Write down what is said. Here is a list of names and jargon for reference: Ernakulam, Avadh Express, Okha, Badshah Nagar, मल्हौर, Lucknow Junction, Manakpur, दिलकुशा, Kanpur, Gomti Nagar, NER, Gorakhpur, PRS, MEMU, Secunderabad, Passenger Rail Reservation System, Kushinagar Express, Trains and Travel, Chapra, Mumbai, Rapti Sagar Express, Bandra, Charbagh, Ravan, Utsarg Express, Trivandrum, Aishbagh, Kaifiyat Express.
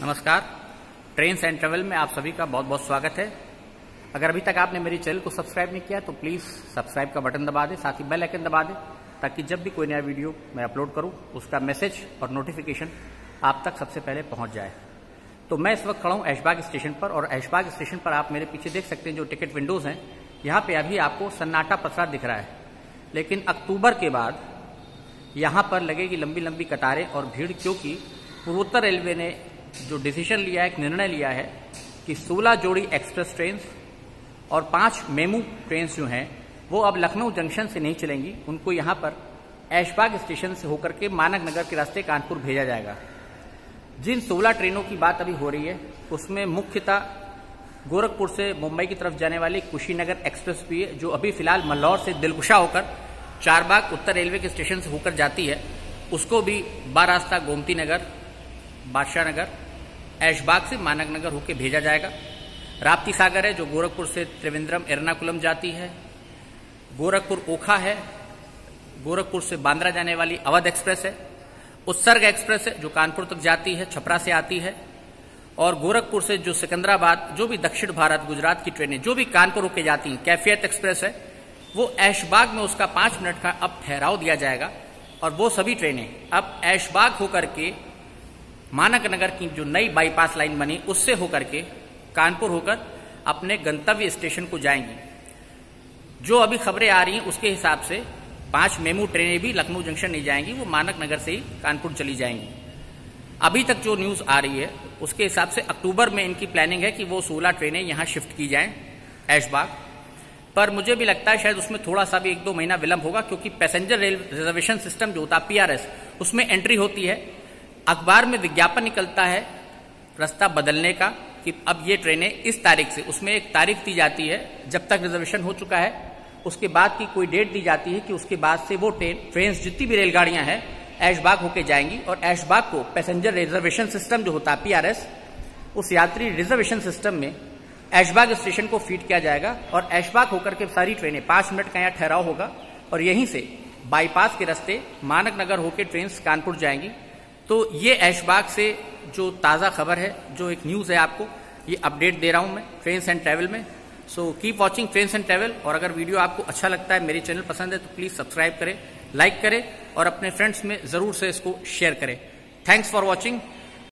नमस्कार, trains and travel में आप सभी का बहुत बहुत स्वागत है। अगर अभी तक आपने मेरी चैनल को सब्सक्राइब नहीं किया तो प्लीज़ सब्सक्राइब का बटन दबा दें, साथ ही बेल आइकन दबा दें ताकि जब भी कोई नया वीडियो मैं अपलोड करूं उसका मैसेज और नोटिफिकेशन आप तक सबसे पहले पहुँच जाए। तो मैं इस वक्त खड़ा हूँ ऐशबाग स्टेशन पर, और ऐशबाग स्टेशन पर आप मेरे पीछे देख सकते हैं जो टिकट विंडोज़ हैं, यहाँ पर अभी आपको सन्नाटा पसरा दिख रहा है, लेकिन अक्टूबर के बाद यहाँ पर लगेगी लंबी लंबी कतारें और भीड़, क्योंकि पूर्वोत्तर रेलवे ने जो डिसीजन लिया है, एक निर्णय लिया है कि 16 जोड़ी एक्सप्रेस ट्रेन और 5 मेमू ट्रेन जो हैं वो अब लखनऊ जंक्शन से नहीं चलेंगी, उनको यहाँ पर ऐशबाग स्टेशन से होकर के मानक नगर के रास्ते कानपुर भेजा जाएगा। जिन 16 ट्रेनों की बात अभी हो रही है उसमें मुख्यतः गोरखपुर से मुंबई की तरफ जाने वाली कुशीनगर एक्सप्रेस भी है, जो अभी फिलहाल मल्हौर से दिलकुशा होकर चारबाग उत्तर रेलवे के स्टेशन से होकर जाती है, उसको भी बारास्ता गोमती नगर, बादशाह नगर, ऐशबाग से मानक नगर होकर भेजा जाएगा। राप्ती सागर है जो गोरखपुर से त्रिवेंद्रम एर्नाकुलम जाती है। गोरखपुर ओखा है, गोरखपुर से बांद्रा जाने वाली अवध एक्सप्रेस है। उत्सर्ग एक्सप्रेस है जो कानपुर तक जाती है, छपरा से आती है। और गोरखपुर से जो सिकंदराबाद, जो भी दक्षिण भारत गुजरात की ट्रेनें जो भी कानपुर होकर जाती हैं, कैफियत एक्सप्रेस है, वो ऐशबाग में उसका 5 मिनट का अब ठहराव दिया जाएगा और वो सभी ट्रेनें अब ऐशबाग होकर के मानक नगर की जो नई बाईपास लाइन बनी उससे होकर के कानपुर होकर अपने गंतव्य स्टेशन को जाएंगी। जो अभी खबरें आ रही हैं उसके हिसाब से 5 मेमू ट्रेनें भी लखनऊ जंक्शन नहीं जाएंगी, वो मानक नगर से ही कानपुर चली जाएंगी। अभी तक जो न्यूज़ आ रही है उसके हिसाब से अक्टूबर में इनकी प्लानिंग है कि वो 16 ट्रेनें यहाँ शिफ्ट की जाएँ ऐशबाग पर। मुझे भी लगता है शायद उसमें थोड़ा सा भी 1-2 महीना विलंब होगा, क्योंकि पैसेंजर रेल रिजर्वेशन सिस्टम जो होता है PRS, उसमें एंट्री होती है, अखबार में विज्ञापन निकलता है रास्ता बदलने का कि अब ये ट्रेनें इस तारीख से, उसमें एक तारीख दी जाती है जब तक रिजर्वेशन हो चुका है, उसके बाद की कोई डेट दी जाती है कि उसके बाद से वो ट्रेन जितनी भी रेलगाड़ियां हैं ऐशबाग होके जाएंगी। और ऐशबाग को पैसेंजर रिजर्वेशन सिस्टम जो होता है PRS, उस यात्री रिजर्वेशन सिस्टम में ऐशबाग स्टेशन को फीड किया जाएगा और ऐशबाग होकर के सारी ट्रेनें 5 मिनट का यहाँ ठहराव होगा और यहीं से बाईपास के रास्ते मानक नगर होकर ट्रेन कानपुर जाएंगी। तो ये ऐशबाग से जो ताज़ा खबर है, जो एक न्यूज़ है, आपको ये अपडेट दे रहा हूँ मैं ट्रेन्स एंड ट्रैवल में। So keep watching trains and travel, और अगर वीडियो आपको अच्छा लगता है, मेरे चैनल पसंद है तो प्लीज़ सब्सक्राइब करें, लाइक करें और अपने फ्रेंड्स में ज़रूर से इसको शेयर करें। Thanks for watching.